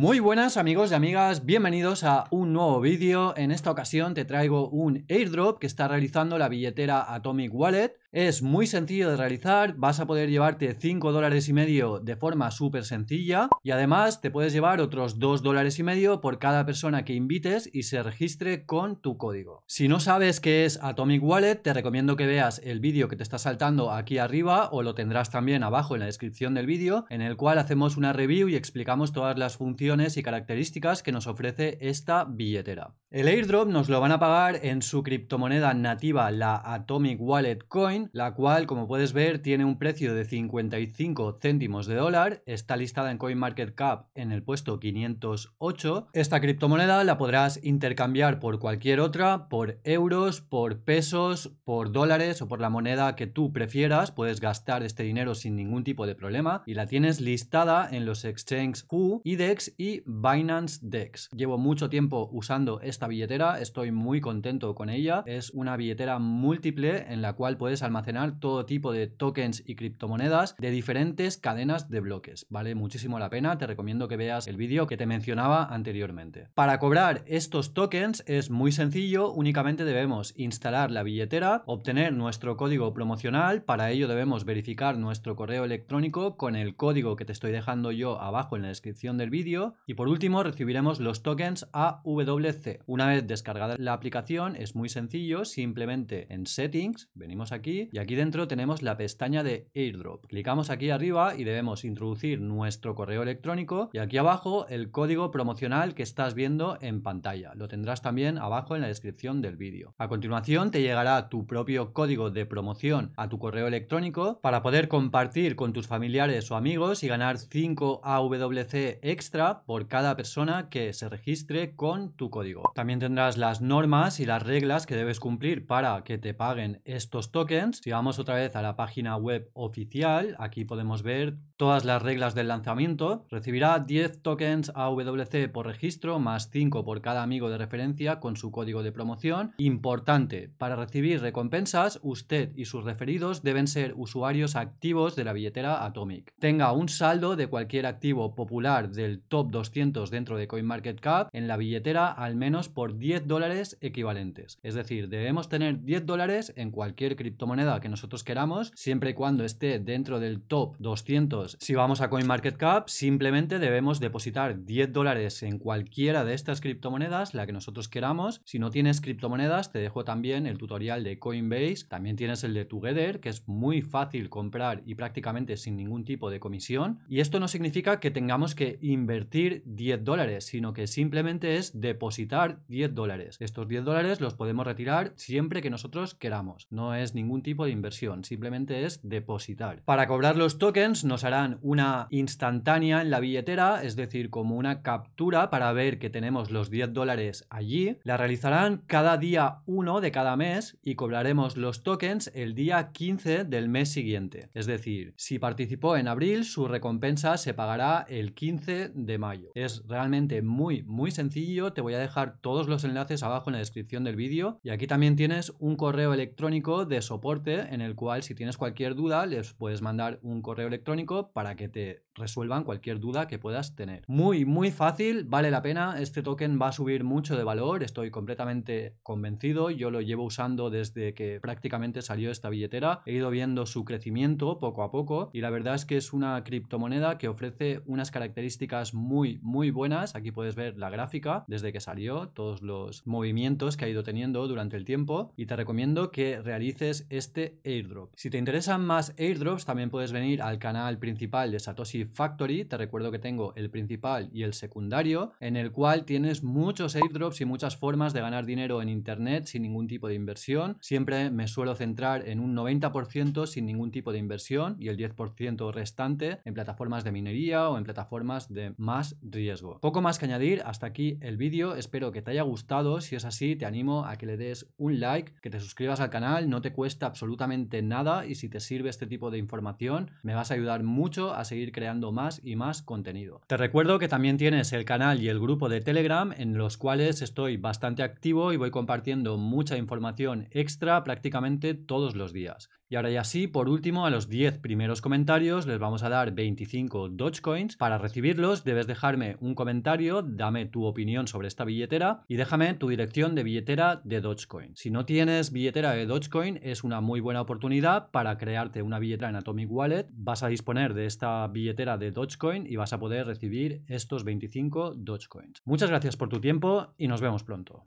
Muy buenas amigos y amigas, bienvenidos a un nuevo vídeo. En esta ocasión te traigo un airdrop que está realizando la billetera Atomic Wallet. Es muy sencillo de realizar, vas a poder llevarte $5,5 de forma súper sencilla y además te puedes llevar otros $2,5 por cada persona que invites y se registre con tu código. Si no sabes qué es Atomic Wallet, te recomiendo que veas el vídeo que te está saltando aquí arriba o lo tendrás también abajo en la descripción del vídeo, en el cual hacemos una review y explicamos todas las funciones y características que nos ofrece esta billetera. El airdrop nos lo van a pagar en su criptomoneda nativa, la Atomic Wallet Coin, la cual, como puedes ver, tiene un precio de 55 céntimos de dólar, está listada en CoinMarketCap en el puesto 508. Esta criptomoneda la podrás intercambiar por cualquier otra, por euros, por pesos, por dólares o por la moneda que tú prefieras. Puedes gastar este dinero sin ningún tipo de problema y la tienes listada en los exchanges IDEX y Binance Dex. Llevo mucho tiempo usando esta billetera, estoy muy contento con ella. Es una billetera múltiple en la cual puedes almacenar todo tipo de tokens y criptomonedas de diferentes cadenas de bloques. Vale muchísimo la pena, te recomiendo que veas el vídeo que te mencionaba anteriormente. Para cobrar estos tokens es muy sencillo, únicamente debemos instalar la billetera, obtener nuestro código promocional, para ello debemos verificar nuestro correo electrónico con el código que te estoy dejando yo abajo en la descripción del vídeo y por último recibiremos los tokens AWC. Una vez descargada la aplicación es muy sencillo, simplemente en settings venimos aquí y aquí dentro tenemos la pestaña de airdrop, clicamos aquí arriba y debemos introducir nuestro correo electrónico y aquí abajo el código promocional que estás viendo en pantalla, lo tendrás también abajo en la descripción del vídeo. A continuación te llegará tu propio código de promoción a tu correo electrónico para poder compartir con tus familiares o amigos y ganar 5 AWC extra por cada persona que se registre con tu código. También tendrás las normas y las reglas que debes cumplir para que te paguen estos tokens. Si vamos otra vez a la página web oficial, aquí podemos ver todas las reglas del lanzamiento. Recibirá 10 tokens AWC por registro, más 5 por cada amigo de referencia con su código de promoción. Importante, para recibir recompensas, usted y sus referidos deben ser usuarios activos de la billetera Atomic. Tenga un saldo de cualquier activo popular del top 200 dentro de CoinMarketCap en la billetera al menos por $10 equivalentes. Es decir, debemos tener $10 en cualquier criptomoneda que nosotros queramos, siempre y cuando esté dentro del top 200. Si vamos a CoinMarketCap, simplemente debemos depositar $10 en cualquiera de estas criptomonedas, la que nosotros queramos. Si no tienes criptomonedas, te dejo también el tutorial de Coinbase, también tienes el de Together, que es muy fácil comprar y prácticamente sin ningún tipo de comisión. Y esto no significa que tengamos que invertir $10, sino que simplemente es depositar $10. Estos $10 los podemos retirar siempre que nosotros queramos. No es ningún tipo de inversión, simplemente es depositar. Para cobrar los tokens nos harán una instantánea en la billetera, es decir, como una captura para ver que tenemos los $10 allí. La realizarán cada día 1 de cada mes y cobraremos los tokens el día 15 del mes siguiente. Es decir, si participó en abril, su recompensa se pagará el 15 de mayo. Es realmente muy sencillo, te voy a dejar todos los enlaces abajo en la descripción del vídeo y aquí también tienes un correo electrónico de soporte en el cual si tienes cualquier duda les puedes mandar un correo electrónico para que te resuelvan cualquier duda que puedas tener. Muy fácil, vale la pena, este token va a subir mucho de valor, estoy completamente convencido, yo lo llevo usando desde que prácticamente salió esta billetera, he ido viendo su crecimiento poco a poco y la verdad es que es una criptomoneda que ofrece unas características muy buenas. Aquí puedes ver la gráfica desde que salió, todos los movimientos que ha ido teniendo durante el tiempo y te recomiendo que realices este airdrop. Si te interesan más airdrops también puedes venir al canal principal de Satoshi Factory, te recuerdo que tengo el principal y el secundario en el cual tienes muchos airdrops y muchas formas de ganar dinero en internet sin ningún tipo de inversión. Siempre me suelo centrar en un 90% sin ningún tipo de inversión y el 10% restante en plataformas de minería o en plataformas de más riesgo. Poco más que añadir, hasta aquí el vídeo, espero que te haya gustado. Si es así te animo a que le des un like, que te suscribas al canal, no te cuesta absolutamente nada y si te sirve este tipo de información me vas a ayudar mucho a seguir creando más y más contenido. Te recuerdo que también tienes el canal y el grupo de Telegram en los cuales estoy bastante activo y voy compartiendo mucha información extra prácticamente todos los días. Y ahora ya sí, por último, a los 10 primeros comentarios les vamos a dar 25 Dogecoins. Para recibirlos debes dejarme un comentario, dame tu opinión sobre esta billetera y déjame tu dirección de billetera de Dogecoin. Si no tienes billetera de Dogecoin, es una muy buena oportunidad para crearte una billetera en Atomic Wallet. Vas a disponer de esta billetera de Dogecoin y vas a poder recibir estos 25 Dogecoins. Muchas gracias por tu tiempo y nos vemos pronto.